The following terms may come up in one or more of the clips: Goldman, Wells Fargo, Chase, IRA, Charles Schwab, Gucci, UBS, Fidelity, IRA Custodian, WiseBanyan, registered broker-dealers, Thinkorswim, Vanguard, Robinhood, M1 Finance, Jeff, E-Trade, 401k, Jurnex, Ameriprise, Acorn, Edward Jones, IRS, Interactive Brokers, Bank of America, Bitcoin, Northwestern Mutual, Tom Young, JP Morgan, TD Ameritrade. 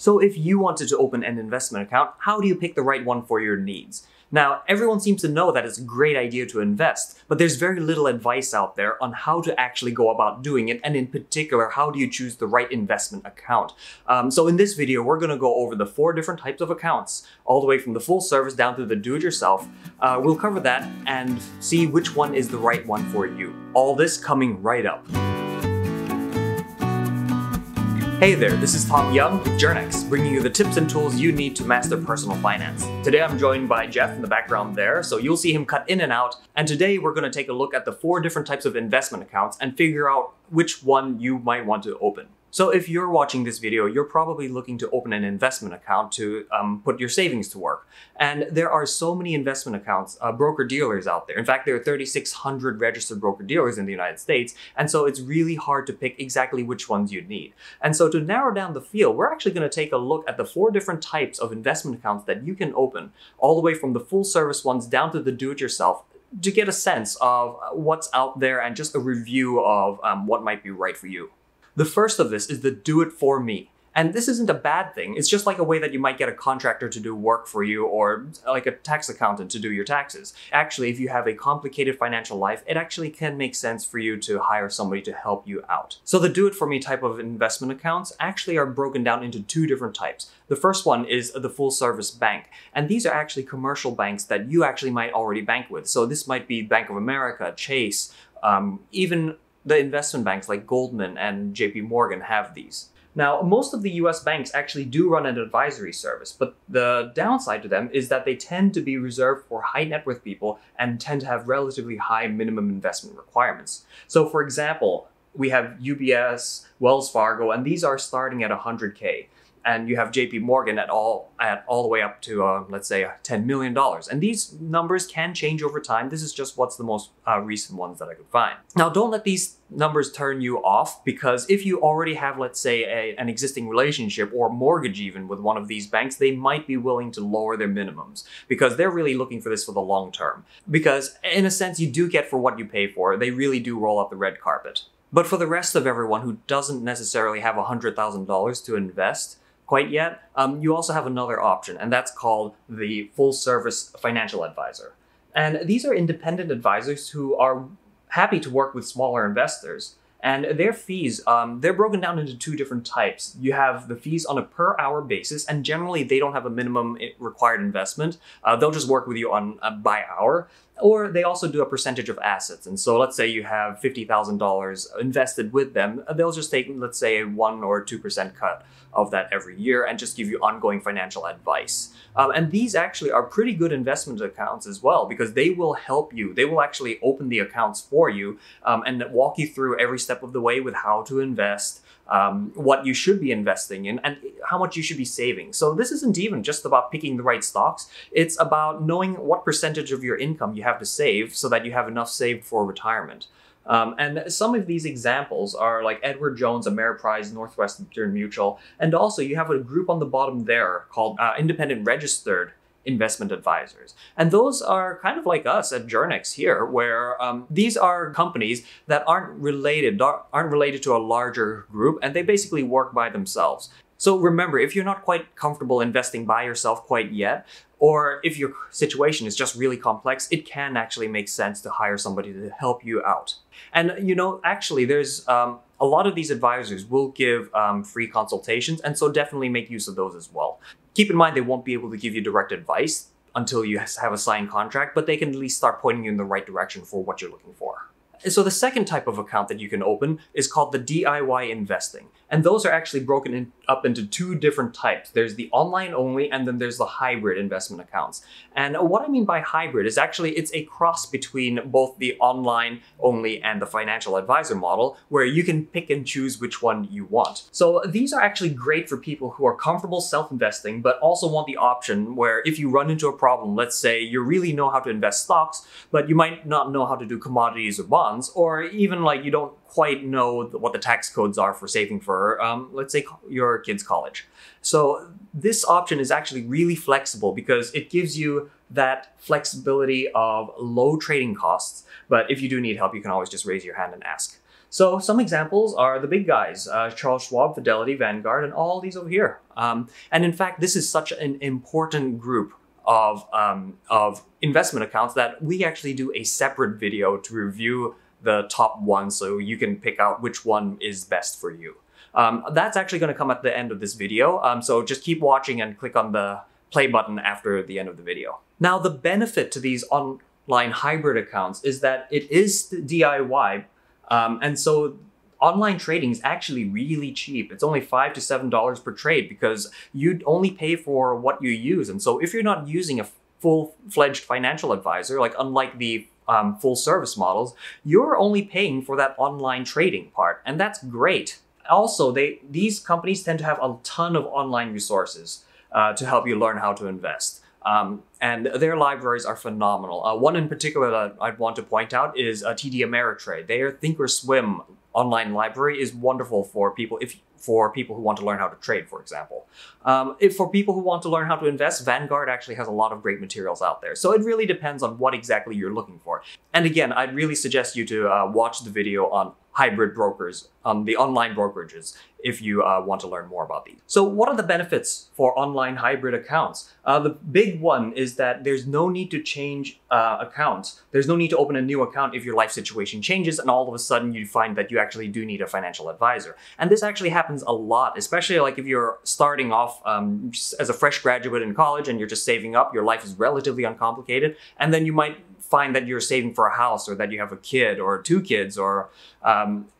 So if you wanted to open an investment account, how do you pick the right one for your needs? Now, everyone seems to know that it's a great idea to invest, but there's very little advice out there on how to actually go about doing it, and in particular, how do you choose the right investment account? So in this video, we're going to go over the 4 different types of accounts, all the way from the full service down to the do-it-yourself. We'll cover that and see which one is the right one for you. All this coming right up. Hey there, this is Tom Young with Jurnex, bringing you the tips and tools you need to master personal finance. Today I'm joined by Jeff in the background there, so you'll see him cut in and out. And today we're going to take a look at the 4 different types of investment accounts and figure out which one you might want to open. So if you're watching this video, you're probably looking to open an investment account to put your savings to work. And there are so many investment accounts, broker-dealers out there. In fact, there are 3,600 registered broker-dealers in the United States. And so it's really hard to pick exactly which ones you need. And so to narrow down the field, we're actually going to take a look at the 4 different types of investment accounts that you can open, all the way from the full-service ones down to the do-it-yourself, to get a sense of what's out there and just a review of what might be right for you. The first of this is the do it for me. And this isn't a bad thing. It's just like a way that you might get a contractor to do work for you, or like a tax accountant to do your taxes. Actually, if you have a complicated financial life, it actually can make sense for you to hire somebody to help you out. So the do it for me type of investment accounts actually are broken down into 2 different types. The first one is the full service bank. And these are actually commercial banks that you actually might already bank with. So this might be Bank of America, Chase, even the investment banks like Goldman and JP Morgan have these. Now, most of the US banks actually do run an advisory service, but the downside to them is that they tend to be reserved for high net worth people and tend to have relatively high minimum investment requirements. So for example, we have UBS, Wells Fargo, and these are starting at 100K. And you have JP Morgan at all the way up to, let's say, $10 million. And these numbers can change over time. This is just what's the most recent ones that I could find. Now, don't let these numbers turn you off, because if you already have, let's say, an existing relationship or mortgage even with one of these banks, they might be willing to lower their minimums because they're really looking for this for the long term. Because in a sense, you do get for what you pay for. They really do roll out the red carpet. But for the rest of everyone who doesn't necessarily have $100,000 to invest quite yet, you also have another option, and that's called the full service financial advisor. And these are independent advisors who are happy to work with smaller investors, and their fees, they're broken down into 2 different types. You have the fees on a per hour basis, and generally they don't have a minimum required investment. They'll just work with you on by hour, or they also do a percentage of assets. And so let's say you have $50,000 invested with them, they'll just take, let's say, a 1% or 2% cut of that every year and just give you ongoing financial advice. And these actually are pretty good investment accounts as well, because they will help you. They will actually open the accounts for you and walk you through every step of the way with how to invest, what you should be investing in, and how much you should be saving. So this isn't even just about picking the right stocks. It's about knowing what percentage of your income you have to save so that you have enough saved for retirement. And some of these examples are like Edward Jones, Ameriprise, Northwestern Mutual, and also you have a group on the bottom there called Independent Registered Investment Advisors. And those are kind of like us at Jurnex here, where these are companies that aren't related to a larger group, and they basically work by themselves. So remember, if you're not quite comfortable investing by yourself quite yet, or if your situation is just really complex, it can actually make sense to hire somebody to help you out. And, you know, actually there's a lot of these advisors will give free consultations, and so definitely make use of those as well. Keep in mind, they won't be able to give you direct advice until you have a signed contract, but they can at least start pointing you in the right direction for what you're looking for. So the second type of account that you can open is called the DIY investing. And those are actually broken up into 2 different types. There's the online only, and then there's the hybrid investment accounts. And what I mean by hybrid is actually it's a cross between both the online only and the financial advisor model, where you can pick and choose which one you want. So these are actually great for people who are comfortable self-investing, but also want the option where if you run into a problem, let's say you really know how to invest stocks, but you might not know how to do commodities or bonds, or even like you don't quite know what the tax codes are for saving for, let's say, your kid's college. So this option is actually really flexible because it gives you that flexibility of low trading costs. But if you do need help, you can always just raise your hand and ask. So some examples are the big guys, Charles Schwab, Fidelity, Vanguard, and all these over here. And in fact, this is such an important group of investment accounts that we actually do a separate video to review the top one so you can pick out which one is best for you. That's actually going to come at the end of this video. So just keep watching and click on the play button after the end of the video. Now, the benefit to these online hybrid accounts is that it is DIY. And so online trading is actually really cheap. It's only $5 to $7 per trade because you'd only pay for what you use. And so if you're not using a full-fledged financial advisor, like unlike the full service models, you're only paying for that online trading part. And that's great. Also, these companies tend to have a ton of online resources to help you learn how to invest. And their libraries are phenomenal. One in particular that I'd want to point out is TD Ameritrade. Their Thinkorswim online library is wonderful for people who want to learn how to trade, for example. If for people who want to learn how to invest, Vanguard actually has a lot of great materials out there. So it really depends on what exactly you're looking for. And again, I'd really suggest you to watch the video on hybrid brokers, the online brokerages, if you want to learn more about these. So what are the benefits for online hybrid accounts? The big one is that there's no need to change accounts. There's no need to open a new account if your life situation changes and all of a sudden you find that you actually do need a financial advisor. And this actually happens a lot, especially like if you're starting off as a fresh graduate in college and you're just saving up, your life is relatively uncomplicated, and then you might find that you're saving for a house or that you have a kid or two kids or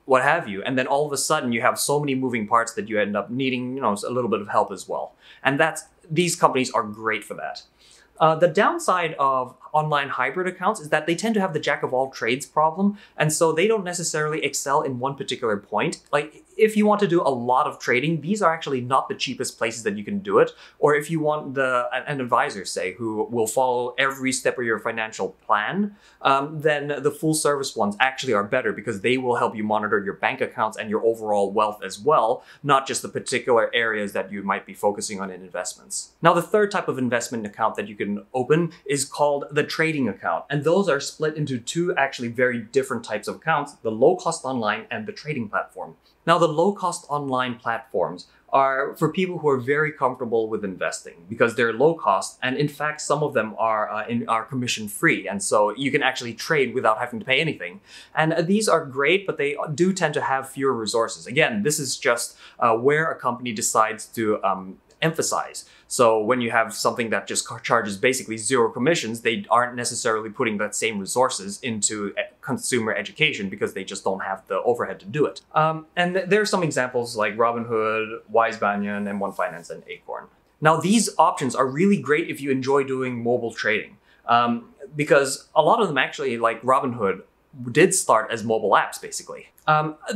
what have you. And then all of a sudden you have so many moving parts that you end up needing, you know, a little bit of help as well. And these companies are great for that. The downside of online hybrid accounts is that they tend to have the jack of all trades problem. And so they don't necessarily excel in one particular point. Like if you want to do a lot of trading, these are actually not the cheapest places that you can do it. Or if you want an advisor, say, who will follow every step of your financial plan, then the full service ones actually are better because they will help you monitor your bank accounts and your overall wealth as well, not just the particular areas that you might be focusing on in investments. Now, the third type of investment account that you can open is called the trading account. And those are split into two actually very different types of accounts, the low-cost online and the trading platform. Now, the low-cost online platforms are for people who are very comfortable with investing because they're low-cost, and in fact, some of them are commission-free, and so you can actually trade without having to pay anything. And these are great, but they do tend to have fewer resources. Again, this is just where a company decides to emphasize. So when you have something that just charges basically zero commissions, they aren't necessarily putting that same resources into consumer education because they just don't have the overhead to do it. And there are some examples like Robinhood, WiseBanyan, M1 Finance, and Acorn. Now, these options are really great if you enjoy doing mobile trading because a lot of them actually, like Robinhood, did start as mobile apps, basically.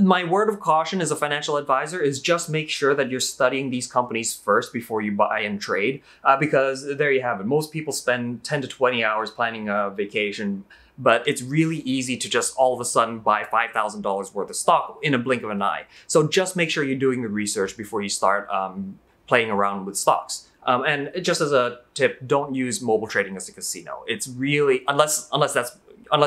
My word of caution as a financial advisor is just make sure that you're studying these companies first before you buy and trade, because there you have it. Most people spend 10 to 20 hours planning a vacation, but it's really easy to just all of a sudden buy $5,000 worth of stock in a blink of an eye. So just make sure you're doing the research before you start playing around with stocks. And just as a tip, don't use mobile trading as a casino. It's really, unless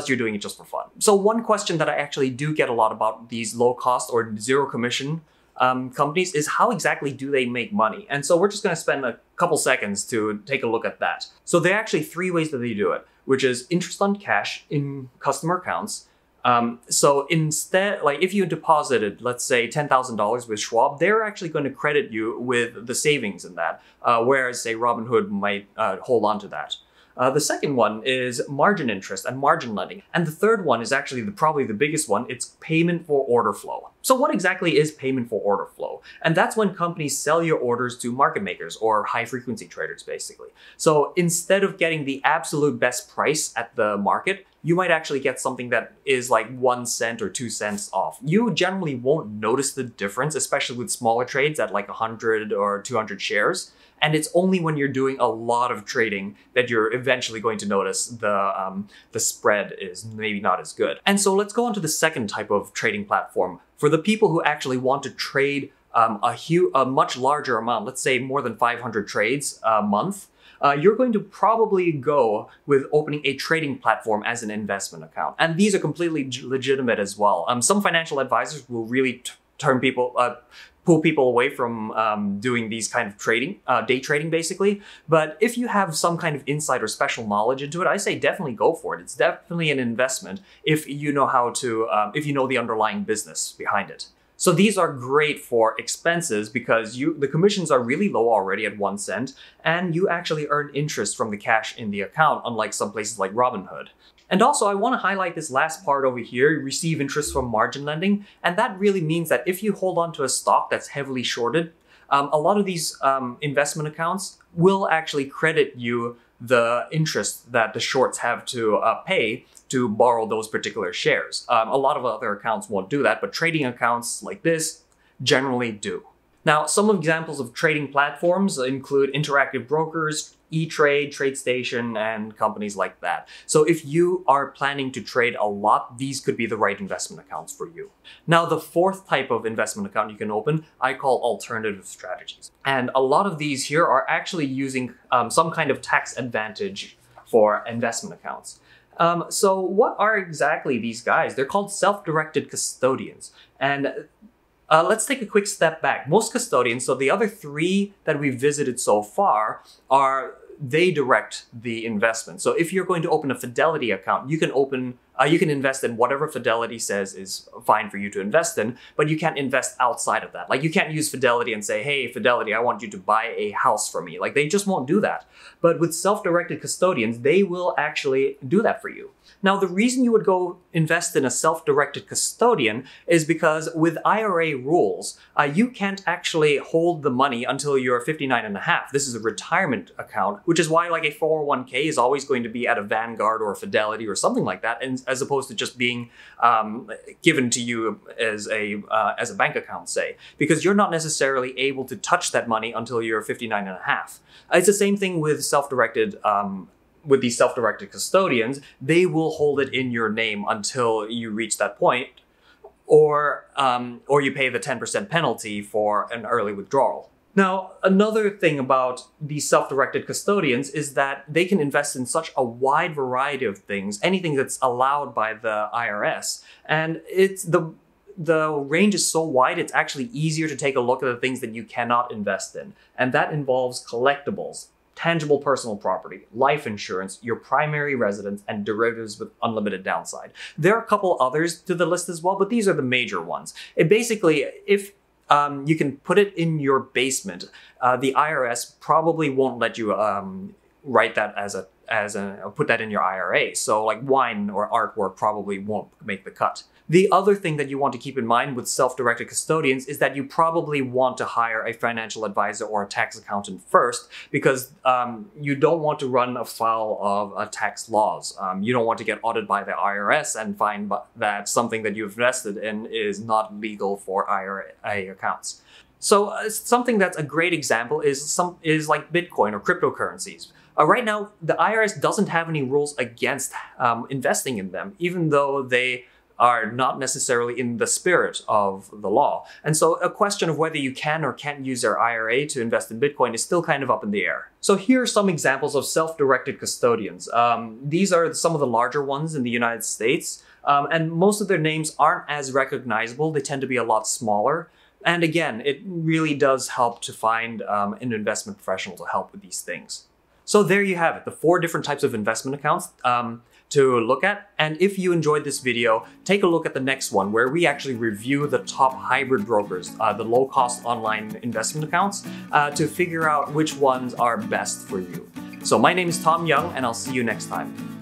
you're doing it just for fun. So one question that I actually do get a lot about these low cost or zero commission companies is how exactly do they make money? And so we're just gonna spend a couple seconds to take a look at that. So there are actually three ways that they do it, which is interest on cash in customer accounts. So instead, like if you deposited, let's say $10,000 with Schwab, they're actually going to credit you with the savings in that, whereas say Robinhood might hold on to that. The second one is margin interest and margin lending. And the third one is actually probably the biggest one. It's payment for order flow. So what exactly is payment for order flow? And that's when companies sell your orders to market makers or high frequency traders, basically. So instead of getting the absolute best price at the market, you might actually get something that is like 1 cent or 2 cents off. You generally won't notice the difference, especially with smaller trades at like 100 or 200 shares. And it's only when you're doing a lot of trading that you're eventually going to notice the spread is maybe not as good. And so let's go on to the second type of trading platform. For the people who actually want to trade a much larger amount, let's say more than 500 trades a month, you're going to probably go with opening a trading platform as an investment account. And these are completely legitimate as well. Some financial advisors will really pull people away from doing these kind of trading, day trading basically. But if you have some kind of insight or special knowledge into it, I say definitely go for it. It's definitely an investment if you know how to, if you know the underlying business behind it. So these are great for expenses because the commissions are really low already at 1 cent, and you actually earn interest from the cash in the account, unlike some places like Robinhood. And also, I want to highlight this last part over here, you receive interest from margin lending, and that really means that if you hold on to a stock that's heavily shorted, a lot of these investment accounts will actually credit you the interest that the shorts have to pay to borrow those particular shares. A lot of other accounts won't do that, but trading accounts like this generally do. Now, some examples of trading platforms include Interactive Brokers, E-Trade, TradeStation, and companies like that. So if you are planning to trade a lot, these could be the right investment accounts for you. Now, the fourth type of investment account you can open, I call alternative strategies. And a lot of these here are actually using some kind of tax advantage for investment accounts. So what are exactly these guys? They're called self-directed custodians. And let's take a quick step back. Most custodians, so the other three that we've visited so far, they direct the investment. So if you're going to open a Fidelity account, you can open, you can invest in whatever Fidelity says is fine for you to invest in, but you can't invest outside of that. Like you can't use Fidelity and say, hey, Fidelity, I want you to buy a house for me. Like they just won't do that. But with self-directed custodians, they will actually do that for you. Now, the reason you would go invest in a self-directed custodian is because with IRA rules, you can't actually hold the money until you're 59 and a half. This is a retirement account, which is why like a 401k is always going to be at a Vanguard or a Fidelity or something like that, and as opposed to just being given to you as a bank account, say, because you're not necessarily able to touch that money until you're 59 and a half. It's the same thing with self-directed with these self-directed custodians. They will hold it in your name until you reach that point, or you pay the 10% penalty for an early withdrawal. Now, another thing about these self-directed custodians is that they can invest in such a wide variety of things, anything that's allowed by the IRS. And it's the range is so wide, it's actually easier to take a look at the things that you cannot invest in. And that involves collectibles, tangible personal property, life insurance, your primary residence, and derivatives with unlimited downside. There are a couple others to the list as well, but these are the major ones. It basically, if you can put it in your basement, the IRS probably won't let you write that put that in your IRA. So like wine or artwork probably won't make the cut. The other thing that you want to keep in mind with self-directed custodians is that you probably want to hire a financial advisor or a tax accountant first, because you don't want to run afoul of tax laws. You don't want to get audited by the IRS and find that something that you've invested in is not legal for IRA accounts. So something that's a great example is like Bitcoin or cryptocurrencies. Right now, the IRS doesn't have any rules against investing in them, even though they are not necessarily in the spirit of the law. And so a question of whether you can or can't use your IRA to invest in Bitcoin is still kind of up in the air. So here are some examples of self-directed custodians. These are some of the larger ones in the United States, and most of their names aren't as recognizable. They tend to be a lot smaller. And again, it really does help to find an investment professional to help with these things. So there you have it, the four different types of investment accounts to look at. And if you enjoyed this video, take a look at the next one where we actually review the top hybrid brokers, the low-cost online investment accounts, to figure out which ones are best for you. So my name is Tom Young, and I'll see you next time.